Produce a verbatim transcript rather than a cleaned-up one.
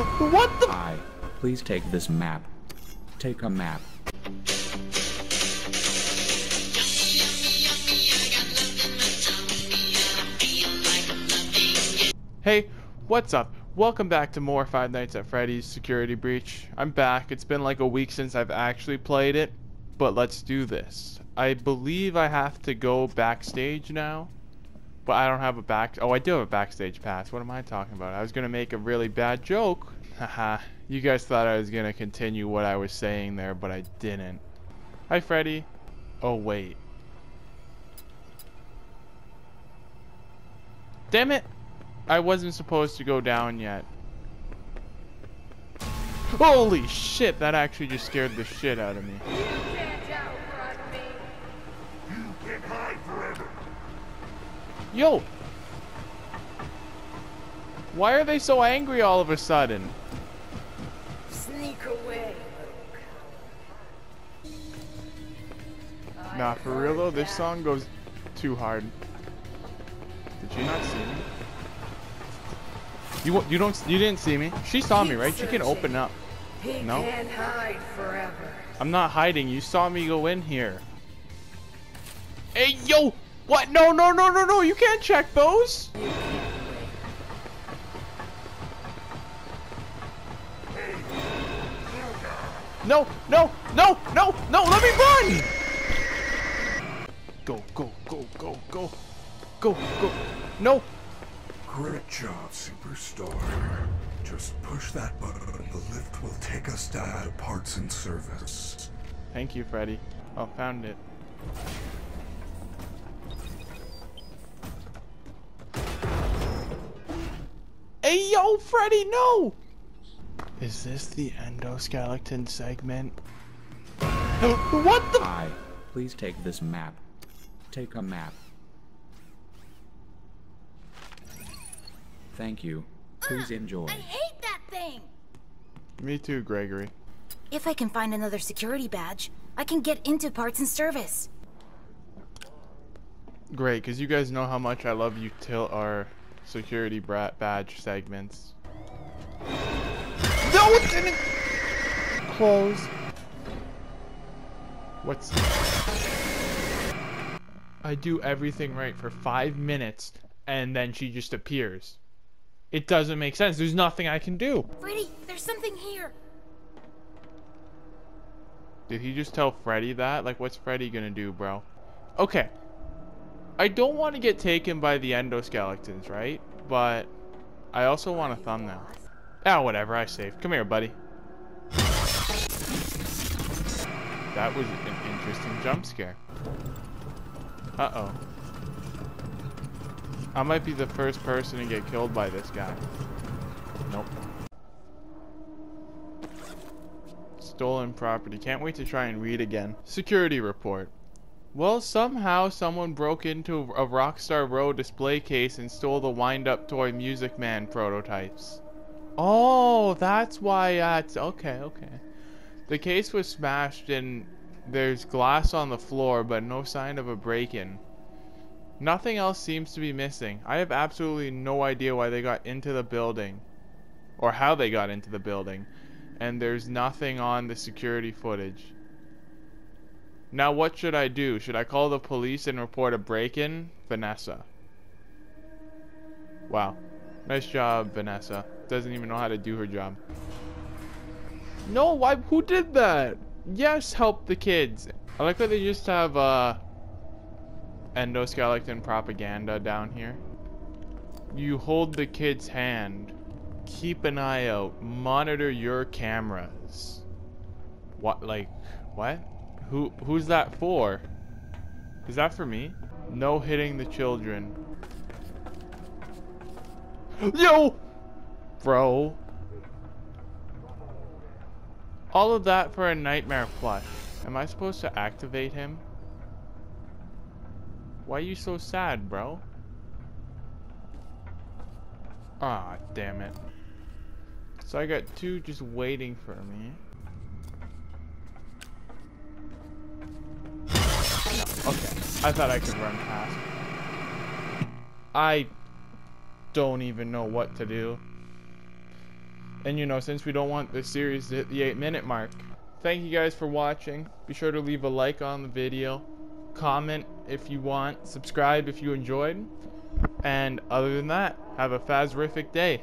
What the? I, please take this map. Take a map. Hey, what's up? Welcome back to more Five Nights at Freddy's Security Breach. I'm back. It's been like a week since I've actually played it, but let's do this. I believe I have to go backstage now, but I don't have a back... Oh, I do have a backstage pass. What am I talking about? I was going to make a really bad joke. Haha. You guys thought I was going to continue what I was saying there, but I didn't. Hi, Freddy. Oh, wait. Damn it! I wasn't supposed to go down yet. Holy shit, that actually just scared the shit out of me. You can't outrun me. You can't hide forever. Yo! Why are they so angry all of a sudden? Sneak away, little coward. Nah, for real though, this song goes too hard. Did you not see me? You you don't you didn't see me. She saw me, right? She can open up. No. I'm not hiding. You saw me go in here. Hey yo! What? No no no no no! You can't check those. No no no no no! Let me run! Go go go go go go go! No. Great job, superstar. Just push that button. The lift will take us down to parts and service. Thank you, Freddy. Oh, found it. Hey, yo, Freddy, no! Is this the endoskeleton segment? What the? I, please take this map. Take a map. Thank you. Please uh, enjoy. I hate that thing! Me too, Gregory. If I can find another security badge, I can get into parts and service. Great, because you guys know how much I love util our security brat badge segments. No, it's in it! Close. What's... I do everything right for five minutes, and then she just appears. It doesn't make sense. There's nothing I can do. Freddy, there's something here. Did he just tell Freddy that? Like, what's Freddy gonna do, bro? Okay. I don't want to get taken by the endoskeletons, right? But I also want a thumbnail. Ah, whatever. I saved. Come here, buddy. That was an interesting jump scare. Uh-oh. I might be the first person to get killed by this guy. Nope. Stolen property. Can't wait to try and read again. Security report. Well, somehow someone broke into a Rockstar Row display case and stole the wind-up toy Music Man prototypes. Oh, that's why that's... Okay, okay. The case was smashed and there's glass on the floor, but no sign of a break-in. Nothing else seems to be missing. I have absolutely no idea why they got into the building. Or how they got into the building. And there's nothing on the security footage. Now what should I do? Should I call the police and report a break-in? Vanessa. Wow. Nice job, Vanessa. Doesn't even know how to do her job. No, why? Who did that? Yes, help the kids. I like that they just have, uh... endoskeleton propaganda down here. You hold the kid's hand. Keep an eye out. Monitor your cameras. What? Like, what? Who? Who's that for? Is that for me? No hitting the children. Yo! Bro. All of that for a nightmare plush. Am I supposed to activate him? Why are you so sad, bro? Ah, damn it. So I got two just waiting for me. No, okay. I thought I could run past. I don't even know what to do. And you know, since we don't want this series to hit the eight minute mark. Thank you guys for watching. Be sure to leave a like on the video. Comment if you want. Subscribe if you enjoyed. And other than that, have a Fazrific day.